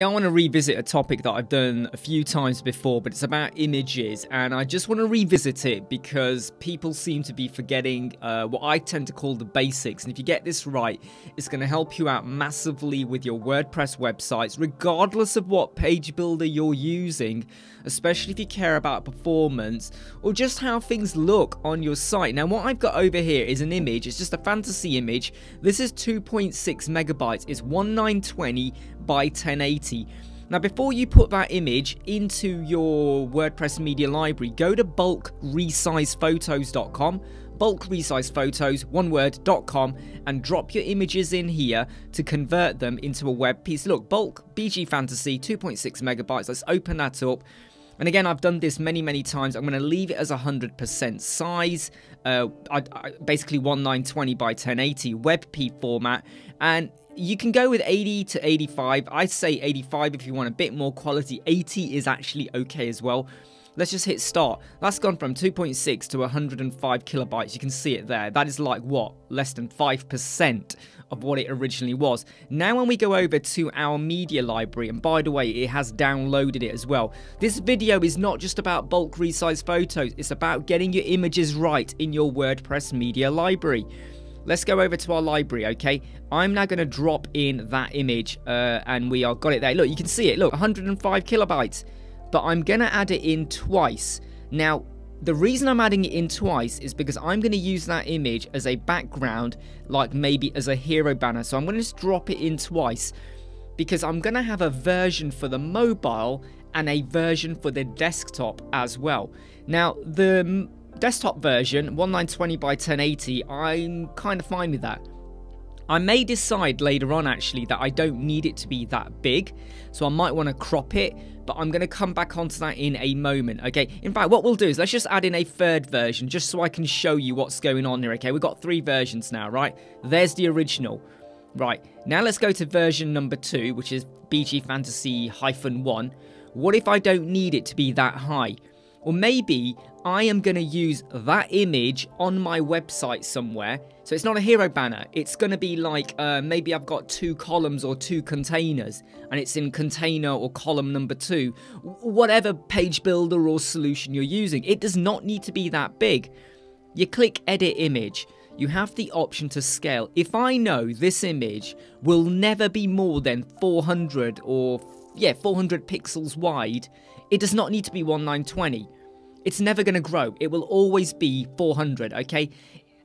I want to revisit a topic that I've done a few times before, but it's about images, and I just want to revisit it because people seem to be forgetting what I tend to call the basics. And if you get this right, it's going to help you out massively with your WordPress websites, regardless of what page builder you're using, especially if you care about performance or just how things look on your site. Now, what I've got over here is an image. It's just a fantasy image. This is 2.6 megabytes. It's 1920 by 1080. Now, before you put that image into your WordPress media library, go to bulkresizephotos.com, bulkresizephotos.com, and drop your images in here to convert them into a web piece. Look, bulk, BG Fantasy, 2.6 megabytes. Let's open that up. And again, I've done this many, many times. I'm going to leave it as 100% size, basically 1920 by 1080 WebP format. And you can go with 80 to 85. I say 85 if you want a bit more quality. 80 is actually okay as well. Let's just hit start. That's gone from 2.6 to 105 kilobytes. You can see it there. That is like what? Less than 5% of what it originally was. Now when we go over to our media library, and by the way, it has downloaded it as well. This video is not just about bulk resize photos. It's about getting your images right in your WordPress media library. Let's go over to our library, okay? I'm now going to drop in that image, and we are got it there. Look, you can see it. Look, 105 kilobytes. But I'm going to add it in twice. Now, the reason I'm adding it in twice is because I'm going to use that image as a background, like maybe as a hero banner. So I'm going to just drop it in twice because I'm going to have a version for the mobile and a version for the desktop as well. Now, the desktop version, 1920 by 1080, I'm kind of fine with that. I may decide later on actually that I don't need it to be that big, so I might want to crop it, but I'm going to come back onto that in a moment, okay? In fact, what we'll do is let's just add in a third version just so I can show you what's going on here, okay? We've got three versions now, right? There's the original. Right, now let's go to version number 2, which is BG Fantasy -1. What if I don't need it to be that high? Or maybe I am going to use that image on my website somewhere. So it's not a hero banner. It's going to be like maybe I've got 2 columns or 2 containers. And it's in container or column number 2. Whatever page builder or solution you're using. It does not need to be that big. You click edit image. You have the option to scale. If I know this image will never be more than 400 or 400 pixels wide, it does not need to be 1920. It's never going to grow. It will always be 400, okay?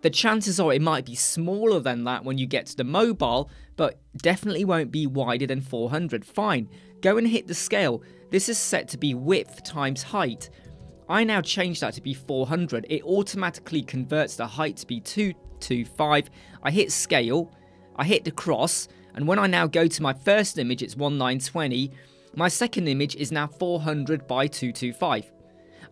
The chances are it might be smaller than that when you get to the mobile, but definitely won't be wider than 400. Fine. Go and hit the scale. This is set to be width times height. I now change that to be 400. It automatically converts the height to be 225. I hit scale. I hit the cross. And when I now go to my first image, it's 1920. My second image is now 400 by 225.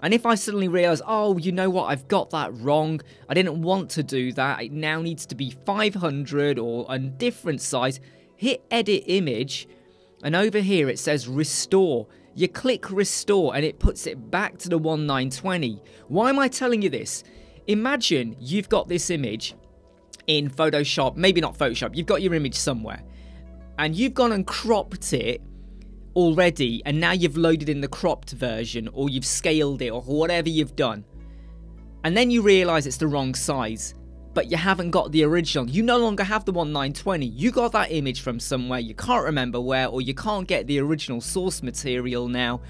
And if I suddenly realise, oh, you know what, I've got that wrong. I didn't want to do that. It now needs to be 500 or a different size. Hit edit image. And over here it says restore. You click restore and it puts it back to the 1920. Why am I telling you this? Imagine you've got this image in Photoshop, maybe not Photoshop, you've got your image somewhere and you've gone and cropped it already, and now you've loaded in the cropped version or you've scaled it or whatever you've done, and then you realize it's the wrong size, but you haven't got the original. You no longer have the 1920. You got that image from somewhere, you can't remember where, or you can't get the original source material. Now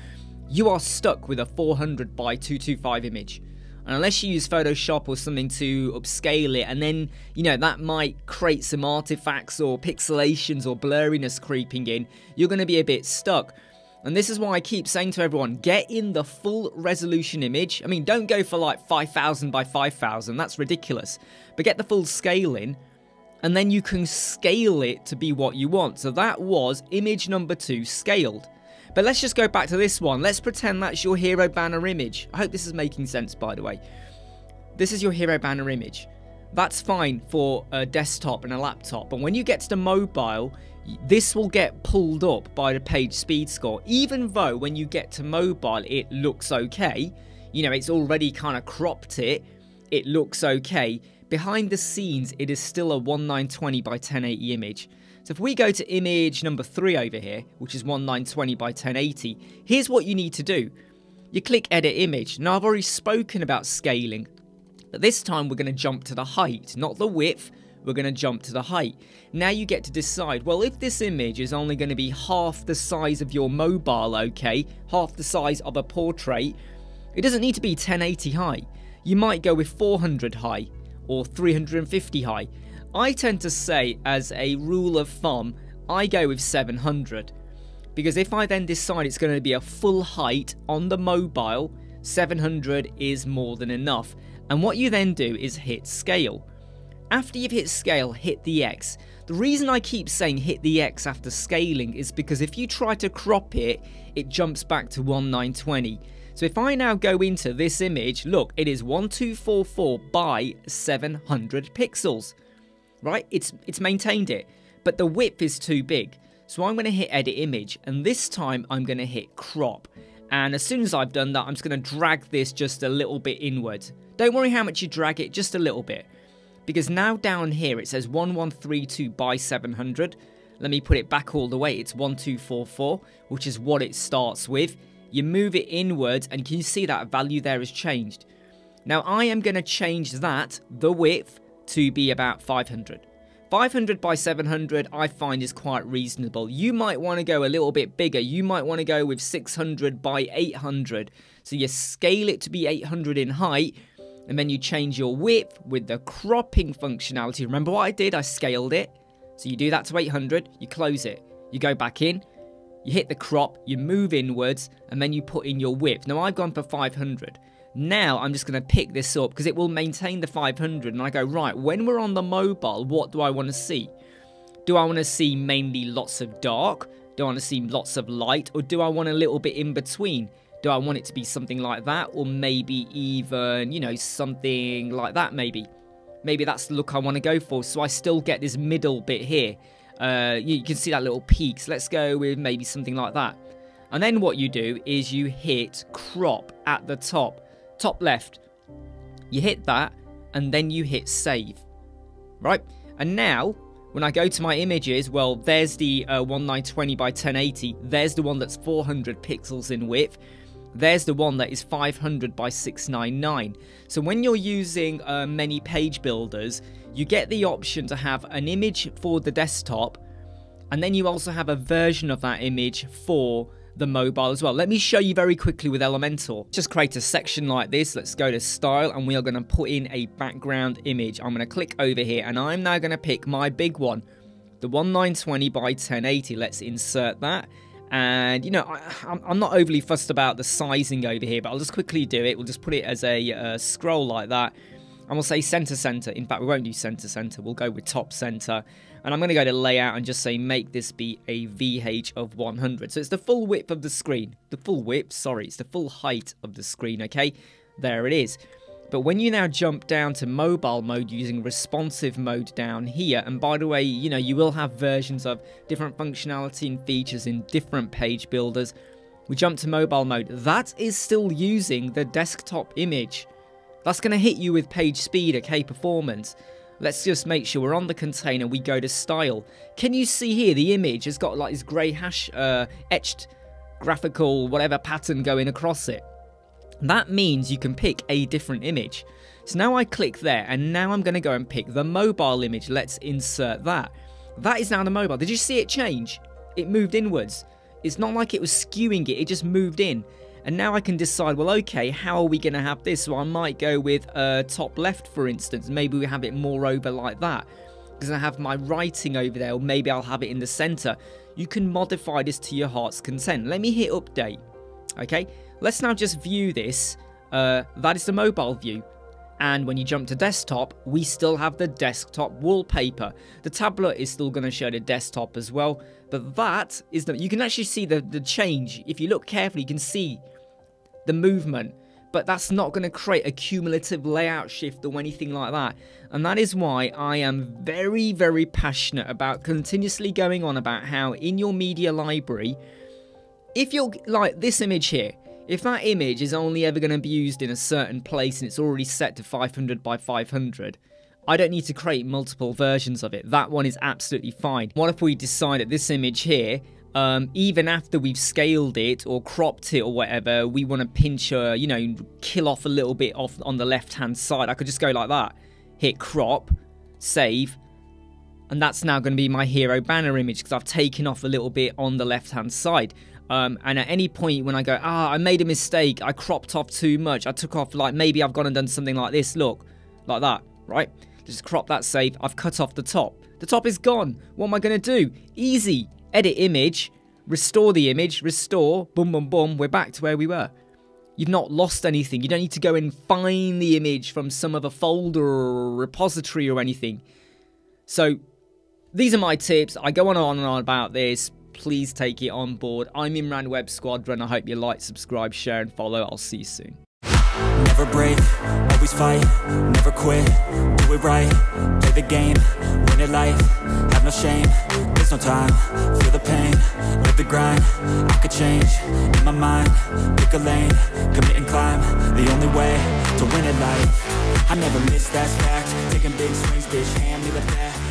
you are stuck with a 400 by 225 image. And unless you use Photoshop or something to upscale it, and then, you know, that might create some artifacts or pixelations or blurriness creeping in, you're going to be a bit stuck. And this is why I keep saying to everyone, get in the full resolution image. I mean, don't go for like 5,000 by 5,000, that's ridiculous. But get the full scale in, and then you can scale it to be what you want. So that was image number 2 scaled. But let's just go back to this one. Let's pretend that's your hero banner image. I hope this is making sense, by the way. This is your hero banner image. That's fine for a desktop and a laptop. But when you get to the mobile, this will get pulled up by the page speed score. Even though when you get to mobile, it looks okay. You know, it's already kind of cropped it. It looks okay. Behind the scenes, it is still a 1920 by 1080 image. So if we go to image number 3 over here, which is 1920 by 1080, here's what you need to do. You click edit image. Now I've already spoken about scaling, but this time we're going to jump to the height, not the width. We're going to jump to the height. Now you get to decide, well, if this image is only going to be half the size of your mobile, okay, half the size of a portrait, it doesn't need to be 1080 high. You might go with 400 high or 350 high. I tend to say, as a rule of thumb, I go with 700. Because if I then decide it's going to be a full height on the mobile, 700 is more than enough. And what you then do is hit scale. After you've hit scale, hit the X. The reason I keep saying hit the X after scaling is because if you try to crop it, it jumps back to 1920. So if I now go into this image, look, it is 1244 by 700 pixels, right? It's maintained it, but the width is too big. So I'm going to hit edit image, and this time I'm going to hit crop. And as soon as I've done that, I'm just going to drag this just a little bit inwards. Don't worry how much you drag it, just a little bit. Because now down here it says 1132 by 700. Let me put it back all the way. It's 1244, which is what it starts with. You move it inwards, and can you see that value there has changed? Now I am going to change that, the width, to be about 500. 500 by 700 I find is quite reasonable. You might want to go a little bit bigger. You might want to go with 600 by 800. So you scale it to be 800 in height, and then you change your width with the cropping functionality. Remember what I did? I scaled it. So you do that to 800, you close it, you go back in, you hit the crop, you move inwards, and then you put in your width. Now I've gone for 500. Now I'm just going to pick this up because it will maintain the 500. And I go, right, when we're on the mobile, what do I want to see? Do I want to see mainly lots of dark? Do I want to see lots of light? Or do I want a little bit in between? Do I want it to be something like that? Or maybe even, you know, something like that maybe. Maybe that's the look I want to go for. So I still get this middle bit here. You can see that little peak. So let's go with maybe something like that. And then what you do is you hit crop at the top. Top left. You hit that, and then you hit save. Right? And now, when I go to my images, well, there's the 1920 by 1080. There's the one that's 400 pixels in width. There's the one that is 500 by 699. So when you're using many page builders, you get the option to have an image for the desktop, and then you also have a version of that image for the mobile as well. Let me show you very quickly with Elementor. Just create a section like this. Let's go to style, and we are going to put in a background image. I'm going to click over here, and I'm now going to pick my big one, the 1920 by 1080. Let's insert that. And, you know, I'm not overly fussed about the sizing over here, but I'll just quickly do it. We'll just put it as a scroll like that. And we'll say center, center. In fact, we won't do center, center. We'll go with top center. And I'm going to go to layout and just say make this be a VH of 100. So it's the full width of the screen. The full width, sorry. It's the full height of the screen, okay? There it is. But when you now jump down to mobile mode using responsive mode down here, and by the way, you know, you will have versions of different functionality and features in different page builders. We jump to mobile mode. That is still using the desktop image. That's going to hit you with page speed, okay, performance. Let's just make sure we're on the container. We go to style. Can you see here the image has got like this grey hash etched graphical whatever pattern going across it? That means you can pick a different image. So now I click there, and now I'm going to go and pick the mobile image. Let's insert that. That is now the mobile. Did you see it change? It moved inwards. It's not like it was skewing it. It just moved in. And now I can decide, well, okay, how are we going to have this? So I might go with top left, for instance. Maybe we have it more over like that because I have my writing over there, or maybe I'll have it in the center. You can modify this to your heart's content. Let me hit update. Okay, let's now just view this. That is the mobile view. And when you jump to desktop, we still have the desktop wallpaper. The tablet is still going to show the desktop as well. But that is the, you can actually see the change. If you look carefully, you can see the movement. But that's not going to create a cumulative layout shift or anything like that. And that is why I am very, very passionate about continuously going on about how in your media library, if you're like this image here, if that image is only ever going to be used in a certain place and it's already set to 500 by 500, I don't need to create multiple versions of it. That one is absolutely fine. What if we decide that this image here, even after we've scaled it or cropped it or whatever, we want to pinch, you know, kill off a little bit off on the left-hand side. I could just go like that, hit crop, save, and that's now going to be my hero banner image because I've taken off a little bit on the left-hand side. And at any point when I go, I made a mistake, I cropped off too much, I took off, like, maybe I've gone and done something like this, look, like that, right? Just crop that, save, I've cut off the top. The top is gone. What am I going to do? Easy. Edit image, restore the image, restore, boom, boom, boom, we're back to where we were. You've not lost anything. You don't need to go and find the image from some other folder or repository or anything. So these are my tips. I go on and on about this. Please take it on board. I'm Imran Web Squadron. I hope you like, subscribe, share and follow. I'll see you soon. Never break, always fight, never quit, do it right, play the game, win it life, have no shame, there's no time, feel the pain, live the grind, I could change, in my mind, pick a lane, commit and climb, the only way to win it life, I never miss, that's fact, taking big swings, bitch, hand me the bat.